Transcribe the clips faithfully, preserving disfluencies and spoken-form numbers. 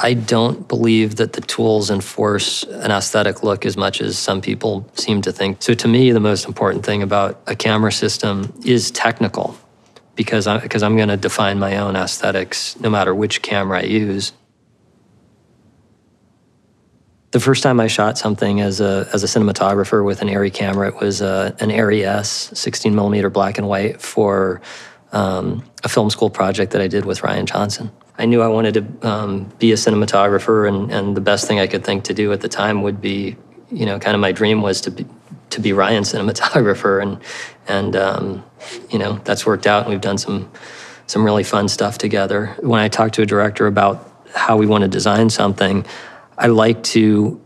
I don't believe that the tools enforce an aesthetic look as much as some people seem to think. So to me, the most important thing about a camera system is technical, because I, because I'm going to define my own aesthetics no matter which camera I use. The first time I shot something as a, as a cinematographer with an Arri camera, it was uh, an Arri S, sixteen millimeter black and white, for um, a film school project that I did with Rian Johnson. I knew I wanted to um, be a cinematographer, and, and the best thing I could think to do at the time would be, you know, kind of my dream was to be, to be Rian's cinematographer, and, and um, you know, that's worked out, and we've done some, some really fun stuff together. When I talk to a director about how we want to design something, I like to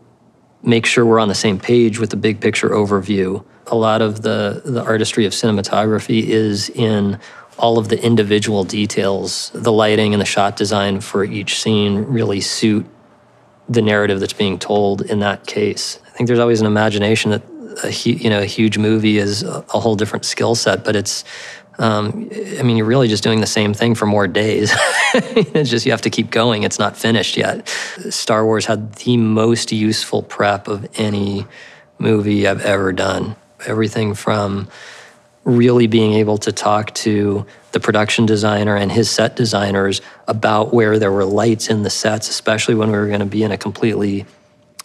make sure we're on the same page with the big picture overview. A lot of the, the artistry of cinematography is in all of the individual details. The lighting and the shot design for each scene really suit the narrative that's being told in that case. I think there's always an imagination that a, you know, a huge movie is a whole different skill set, but it's, um, I mean, you're really just doing the same thing for more days. It's just, you have to keep going. It's not finished yet. Star Wars had the most useful prep of any movie I've ever done. Everything from really being able to talk to the production designer and his set designers about where there were lights in the sets, especially when we were going to be in a completely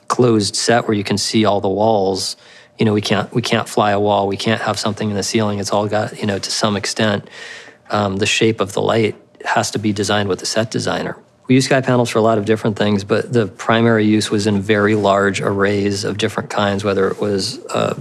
closed set where you can see all the walls. You know, we can't we can't fly a wall. We can't have something in the ceiling. It's all got, you know, to some extent, um, the shape of the light has to be designed with the set designer. We use sky panels for a lot of different things, but the primary use was in very large arrays of different kinds, whether it was uh,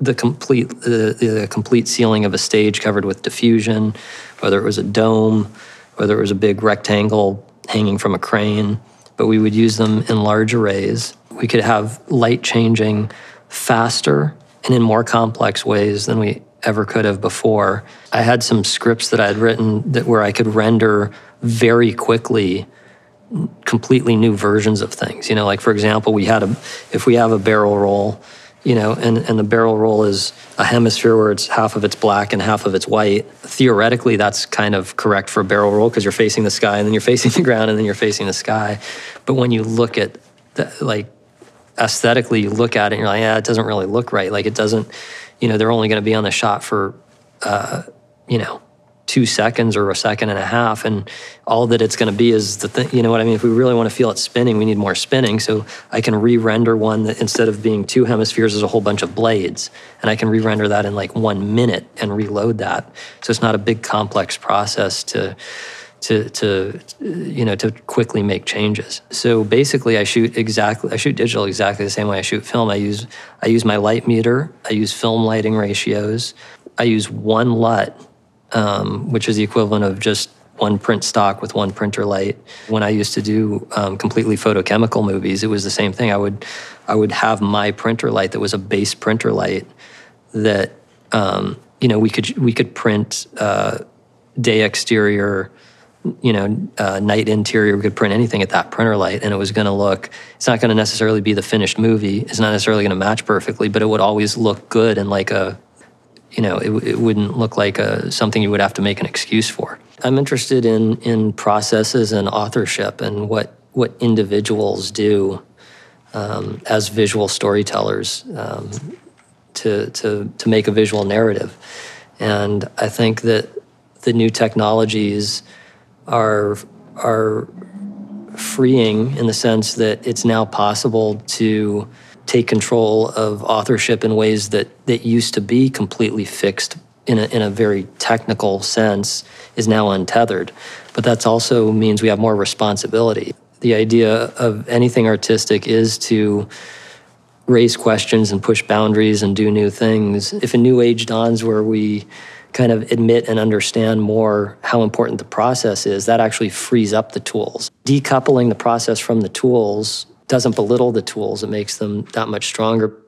the complete the, the complete ceiling of a stage covered with diffusion, whether it was a dome, whether it was a big rectangle hanging from a crane. But we would use them in large arrays. We could have light changing faster and in more complex ways than we ever could have before. I had some scripts that I had written that where I could render very quickly completely new versions of things. You know, like for example, we had a if we have a barrel roll, you know, and, and the barrel roll is a hemisphere where it's half of it's black and half of it's white. Theoretically, that's kind of correct for a barrel roll because you're facing the sky and then you're facing the ground and then you're facing the sky. But when you look at, the, like, aesthetically, you look at it and you're like, yeah, it doesn't really look right. Like, it doesn't, you know, they're only going to be on the shot for, uh, you know, two seconds or a second and a half, and all that it's going to be is the thing, you know what I mean? If we really want to feel it spinning, we need more spinning, so I can re-render one that instead of being two hemispheres is a whole bunch of blades, and I can re-render that in like one minute and reload that. So it's not a big complex process to, to, to you know, to quickly make changes. So basically I shoot exactly, I shoot digital exactly the same way I shoot film. I use, I use my light meter, I use film lighting ratios, I use one L U T, Um, which is the equivalent of just one print stock with one printer light. When I used to do um, completely photochemical movies, it was the same thing. I would, I would have my printer light that was a base printer light that, um, you know, we could we could print uh, day exterior, you know, uh, night interior. We could print anything at that printer light, and it was going to look. It's not going to necessarily be the finished movie. It's not necessarily going to match perfectly, but it would always look good and like a. You know, it, it wouldn't look like a, something you would have to make an excuse for. I'm interested in in processes and authorship and what, what individuals do um, as visual storytellers um, to, to, to make a visual narrative. And I think that the new technologies are, are freeing in the sense that it's now possible to take control of authorship in ways that, that used to be completely fixed in a, in a very technical sense, is now untethered. But that also means we have more responsibility. The idea of anything artistic is to raise questions and push boundaries and do new things. If a new age dawns where we kind of admit and understand more how important the process is, that actually frees up the tools. Decoupling the process from the tools doesn't belittle the tools, it makes them that much stronger.